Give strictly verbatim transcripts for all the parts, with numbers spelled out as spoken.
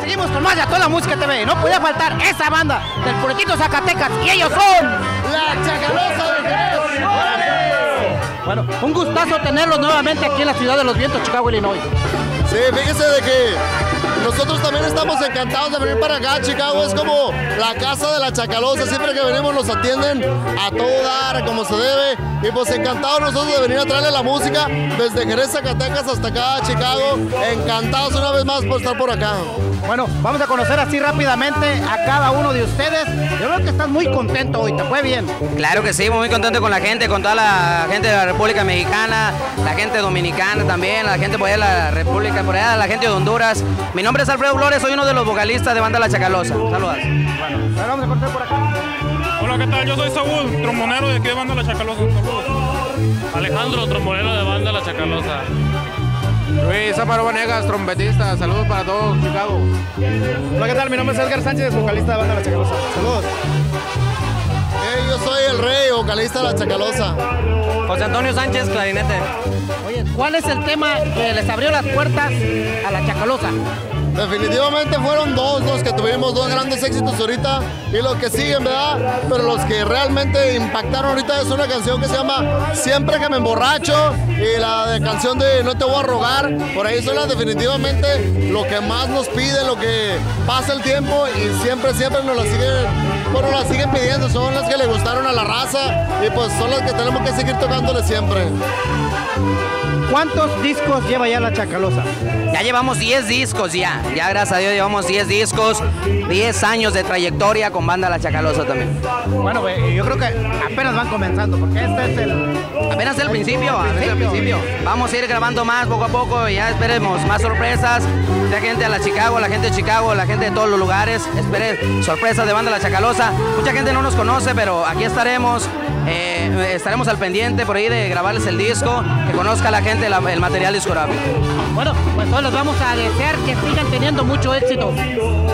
Seguimos con más de A Toda Música T V. No podía faltar esa banda del Puritito Zacatecas, y ellos son La Chacalosa de Tres Flores. Bueno, un gustazo tenerlos nuevamente aquí en la ciudad de los vientos, Chicago, Illinois. Sí, fíjese de que nosotros también estamos encantados de venir para acá. Chicago es como la casa de La Chacalosa. Siempre que venimos nos atienden a todo dar, como se debe. Y pues encantados nosotros de venir a traerle la música desde Jerez, Zacatecas hasta acá, Chicago. Encantados una vez más por estar por acá. Bueno, vamos a conocer así rápidamente a cada uno de ustedes. Yo creo que estás muy contento hoy, ¿te fue bien? Claro que sí, muy contento con la gente, con toda la gente de la República Mexicana, la gente dominicana también, la gente por allá de la República, por allá la gente de Honduras. Mi nombre es Alfredo Flores, soy uno de los vocalistas de Banda La Chacalosa. Saludos. Bueno, vamos a conocer por acá. Hola, ¿qué tal? Yo soy Saúl, trombonero de aquí de Banda La Chacalosa. Alejandro, trombonero de Banda La Chacalosa. Luis Aparo Vanegas, trompetista. Saludos para todos, Chicago. Hola, ¿qué tal? Mi nombre es Edgar Sánchez, vocalista de Banda La Chacalosa. Saludos. Hey, yo soy el rey, vocalista de La Chacalosa. José Antonio Sánchez, clarinete. Oye, ¿cuál es el tema que les abrió las puertas a La Chacalosa? Definitivamente fueron dos, los que tuvimos dos grandes éxitos ahorita y los que siguen, ¿verdad? Pero los que realmente impactaron ahorita es una canción que se llama Siempre que me emborracho y la de canción de No te voy a robar. Por ahí suena definitivamente lo que más nos piden, lo que pasa el tiempo y siempre, siempre nos la siguen, bueno, la siguen pidiendo. Son las que le gustaron a la raza y pues son las que tenemos que seguir tocándole siempre. ¿Cuántos discos lleva ya La Chacalosa? Ya llevamos diez discos ya, ya gracias a Dios llevamos diez discos, diez años de trayectoria con Banda La Chacalosa también. Bueno, yo creo que apenas van comenzando, porque este es el... Apenas el principio, apenas el principio. Vamos a ir grabando más poco a poco y ya esperemos más sorpresas. La gente de la Chicago, la gente de Chicago, la gente de todos los lugares, esperen sorpresas de Banda La Chacalosa. Mucha gente no nos conoce, pero aquí estaremos, eh, estaremos al pendiente por ahí de grabarles el disco, que conozca la gente La, el material discográfico. Bueno, pues todos los vamos a desear que sigan teniendo mucho éxito.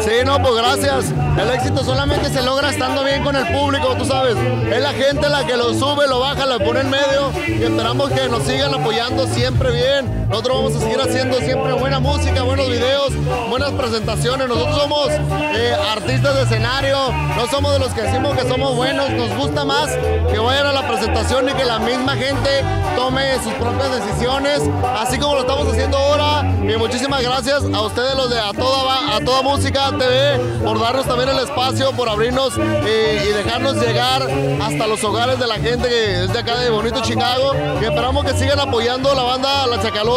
Sí, no, pues gracias. El éxito solamente se logra estando bien con el público, tú sabes. Es la gente la que lo sube, lo baja, lo pone en medio y esperamos que nos sigan apoyando siempre bien. Nosotros vamos a seguir haciendo siempre buena música, buenos videos, buenas presentaciones. Nosotros somos eh, artistas de escenario, no somos de los que decimos que somos buenos. Nos gusta más que vayan a la presentación y que la misma gente tome sus propias decisiones, así como lo estamos haciendo ahora. Y muchísimas gracias a ustedes los de A Toda, a toda Música T V por darnos también el espacio, por abrirnos y, y dejarnos llegar hasta los hogares de la gente que es de acá de bonito Chicago, y esperamos que sigan apoyando la banda La Chacalosa.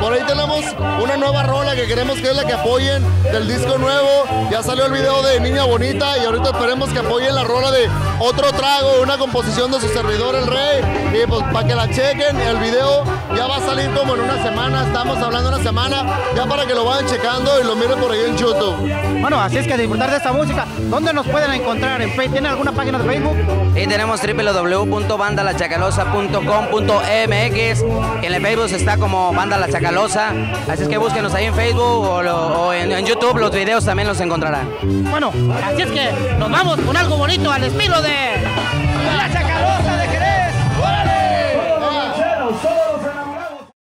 Por ahí tenemos una nueva rola que queremos que es la que apoyen del disco nuevo. Ya salió el video de Niña Bonita y ahorita esperemos que apoyen la rola de Otro Trago, una composición de su servidor el Rey, y pues para que la chequen. El video ya va va a salir como en una semana, estamos hablando una semana, ya para que lo vayan checando y lo miren por ahí en YouTube. Bueno, así es que disfrutar de esta música. ¿Dónde nos pueden encontrar? ¿En Facebook? ¿Tienen alguna página de Facebook? Sí, tenemos doble u doble u doble u punto banda la chacalosa punto com punto m x. En el Facebook está como Banda La Chacalosa, así es que búsquenos ahí en Facebook o, lo, o en, en YouTube, los videos también los encontrarán. Bueno, así es que nos vamos con algo bonito al estilo de La Chacalosa de